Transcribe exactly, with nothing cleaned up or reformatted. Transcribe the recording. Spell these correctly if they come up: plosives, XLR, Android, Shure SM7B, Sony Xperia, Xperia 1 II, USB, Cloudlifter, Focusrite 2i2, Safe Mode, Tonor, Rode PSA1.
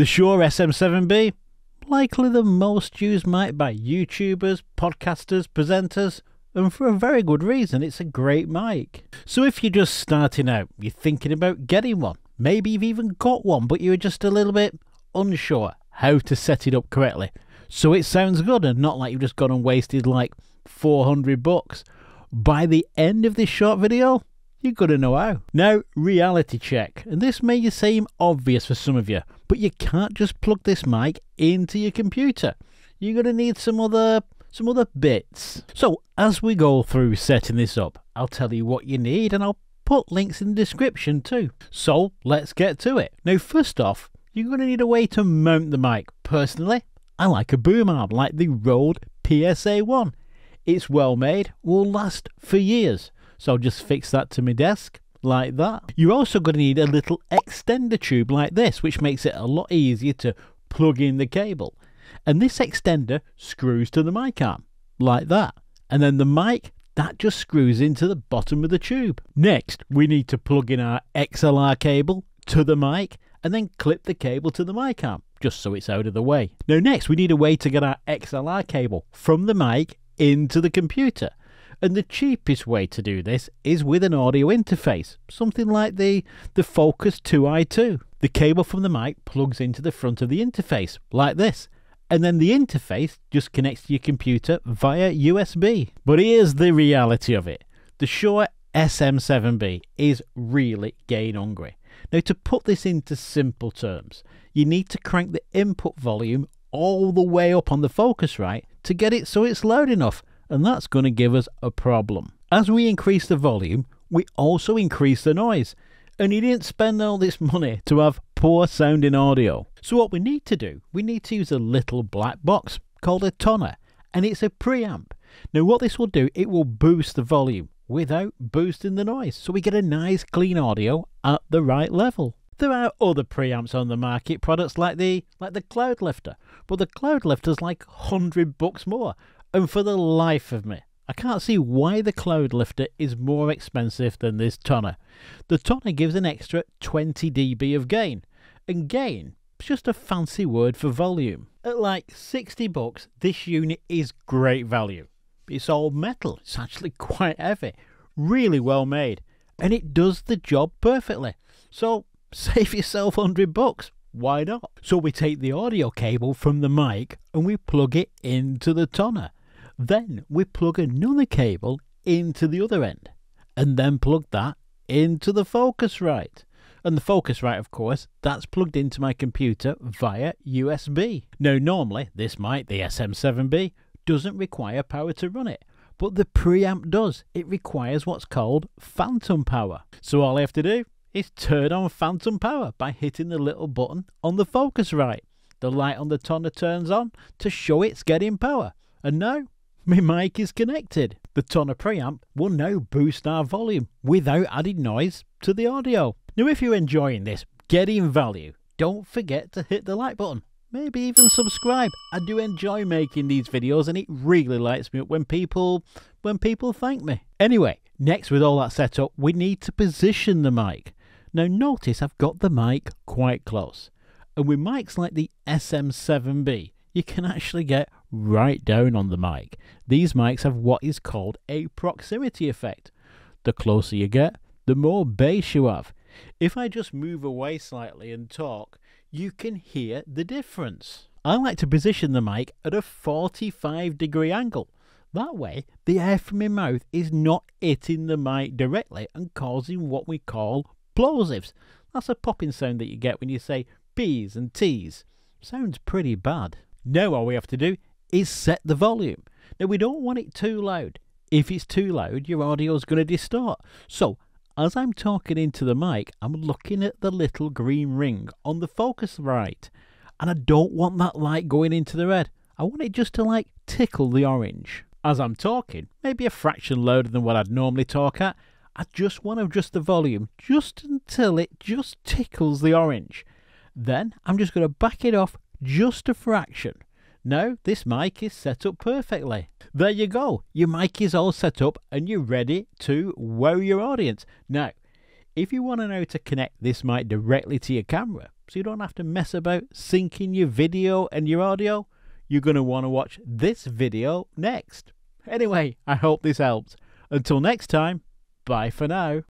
The Shure S M seven B, likely the most used mic by YouTubers, podcasters, presenters, and for a very good reason. It's a great mic. So if you're just starting out, you're thinking about getting one, maybe you've even got one, but you're just a little bit unsure how to set it up correctly, so it sounds good and not like you've just gone and wasted like four hundred bucks. By the end of this short video, you're gonna know how. Now, reality check, and this may seem obvious for some of you, but you can't just plug this mic into your computer. You're gonna need some other some other bits. So as we go through setting this up, I'll tell you what you need, and I'll put links in the description too. So let's get to it. Now, first off, you're going to need a way to mount the mic. Personally, I like a boom arm like the Rode P S A one. It's well made, will last for years, so I'll just fix that to my desk like that. You're also going to need a little extender tube like this, which makes it a lot easier to plug in the cable. And this extender screws to the mic arm like that, and then the mic that just screws into the bottom of the tube. Next, we need to plug in our X L R cable to the mic and then clip the cable to the mic arm just so it's out of the way. Now next, we need a way to get our X L R cable from the mic into the computer, and the cheapest way to do this is with an audio interface, something like the the Focusrite two i two. The cable from the mic plugs into the front of the interface like this, and then the interface just connects to your computer via U S B. But here's the reality of it. The Shure S M seven B is really gain hungry. Now, to put this into simple terms, you need to crank the input volume all the way up on the Focusrite to get it so it's loud enough, and that's going to give us a problem. As we increase the volume, we also increase the noise, and you didn't spend all this money to have poor sounding audio. So what we need to do, we need to use a little black box called a Tonor, and it's a preamp. Now what this will do, it will boost the volume without boosting the noise, so we get a nice clean audio at the right level. There are other preamps on the market, products like the like the Cloudlifter, but the Cloudlifter's like a hundred bucks more, and for the life of me, I can't see why the Cloudlifter is more expensive than this Tonor. The Tonor gives an extra twenty D B of gain, and gain is just a fancy word for volume. At like sixty bucks, this unit is great value. It's all metal, it's actually quite heavy, really well made, and it does the job perfectly. So save yourself a hundred bucks, why not? So we take the audio cable from the mic and we plug it into the Tonor. Then we plug another cable into the other end, and then plug that into the Focusrite. And the Focusrite, of course, that's plugged into my computer via U S B. Now normally this mic, the S M seven B, doesn't require power to run it, but the preamp does. It requires what's called phantom power. So all I have to do is turn on phantom power by hitting the little button on the Focusrite. The light on the Tonor turns on to show it's getting power, and now my mic is connected. The Tonor preamp will now boost our volume without adding noise to the audio. Now if you're enjoying this, getting value, don't forget to hit the like button. Maybe even subscribe. I do enjoy making these videos, and it really lights me up when people when people thank me. Anyway, next, with all that set up, we need to position the mic. Now notice I've got the mic quite close, and with mics like the S M seven B, you can actually get right down on the mic. These mics have what is called a proximity effect. The closer you get, the more bass you have. If I just move away slightly and talk, you can hear the difference. I like to position the mic at a forty-five degree angle. That way, the air from my mouth is not hitting the mic directly and causing what we call plosives. That's a popping sound that you get when you say P's and T's. Sounds pretty bad. Now all we have to do is set the volume. Now we don't want it too loud. If it's too loud, your audio is going to distort. So as I'm talking into the mic, I'm looking at the little green ring on the Focusrite, and I don't want that light going into the red. I want it just to like tickle the orange. As I'm talking, maybe a fraction louder than what I'd normally talk at, I just want to adjust the volume just until it just tickles the orange. Then I'm just going to back it off just a fraction. Now this mic is set up perfectly. There you go, your mic is all set up and you're ready to wow your audience. Now If you want to know how to connect this mic directly to your camera so you don't have to mess about syncing your video and your audio, you're going to want to watch this video next. Anyway, I hope this helped. Until next time, bye for now.